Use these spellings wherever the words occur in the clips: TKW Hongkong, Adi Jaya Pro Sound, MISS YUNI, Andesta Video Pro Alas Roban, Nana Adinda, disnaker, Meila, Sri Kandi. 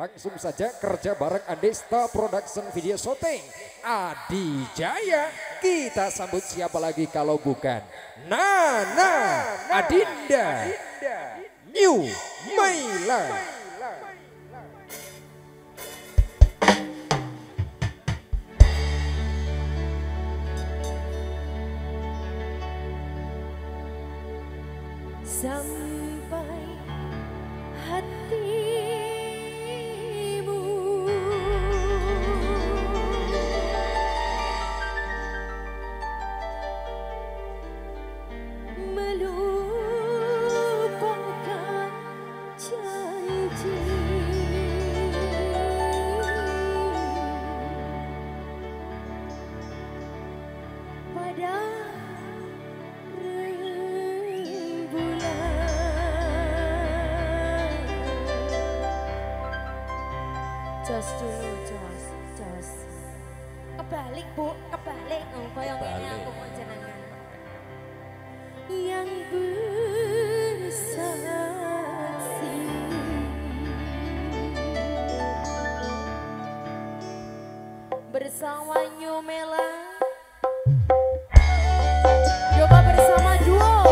Langsung saja kerja bareng Andesta Production Video Shooting, Adi Jaya. Kita sambut siapa lagi kalau bukan Nana Adinda, New Meila. Sampai hatimu melupakan janji, pada Jos. Kebalik bu, kebalik. Koyong ini aku mau jenengan. Yang bersaksi bersama New Meila. Coba bersama duo.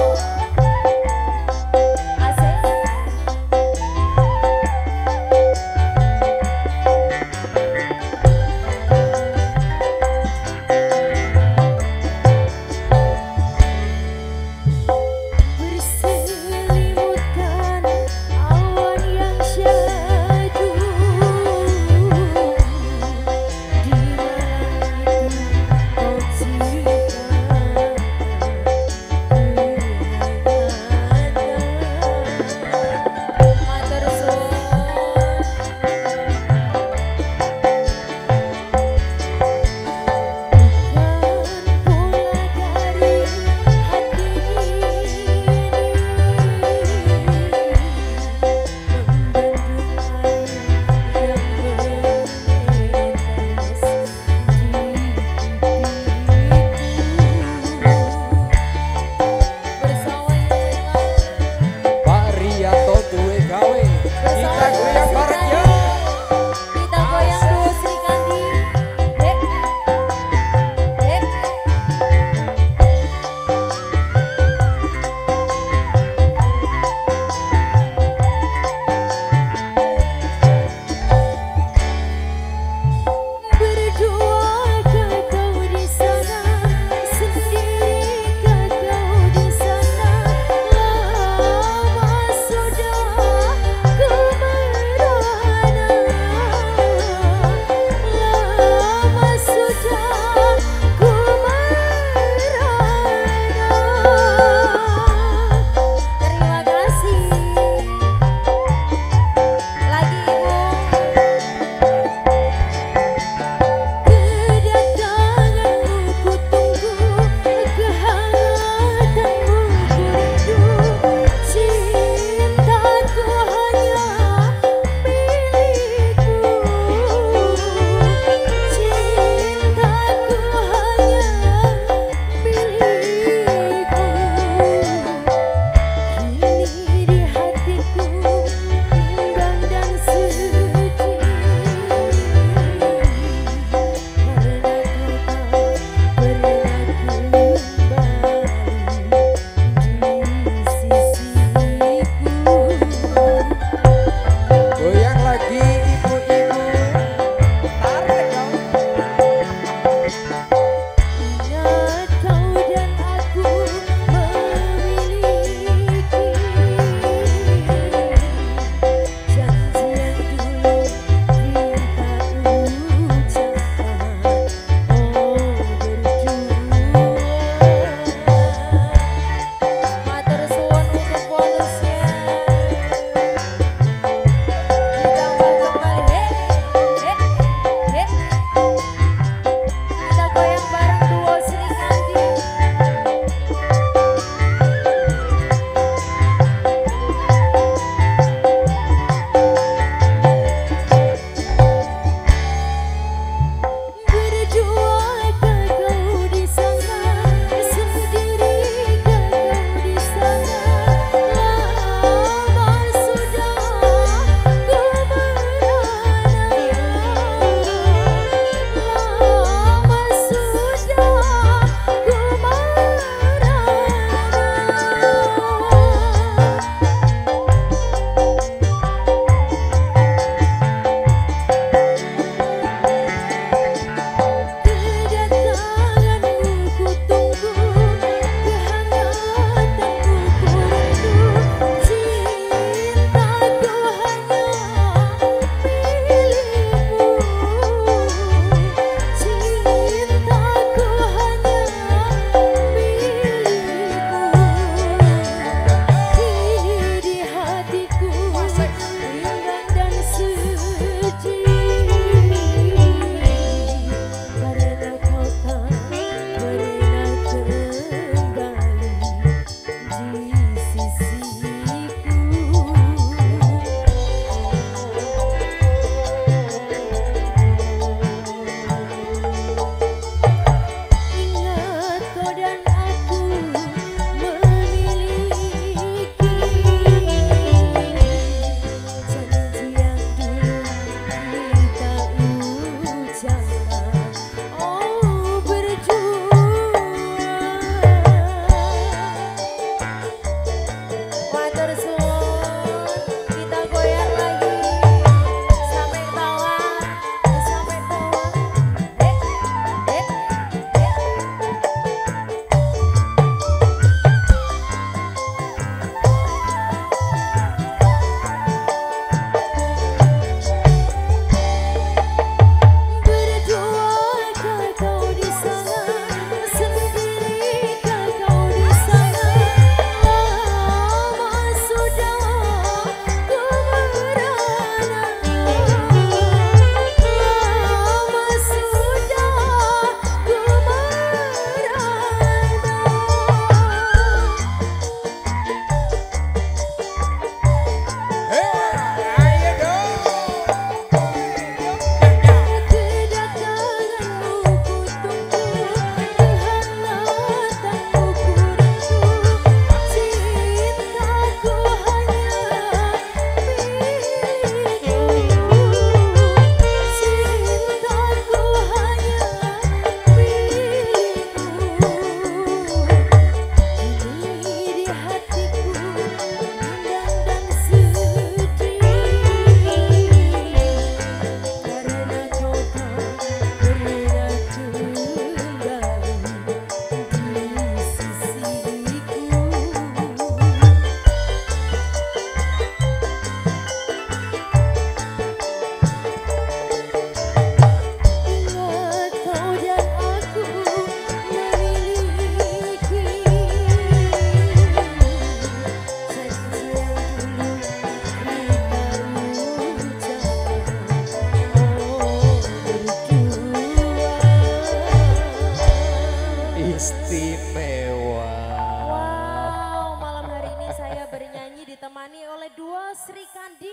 Sri Kandi,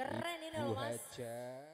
keren ini loh Mas.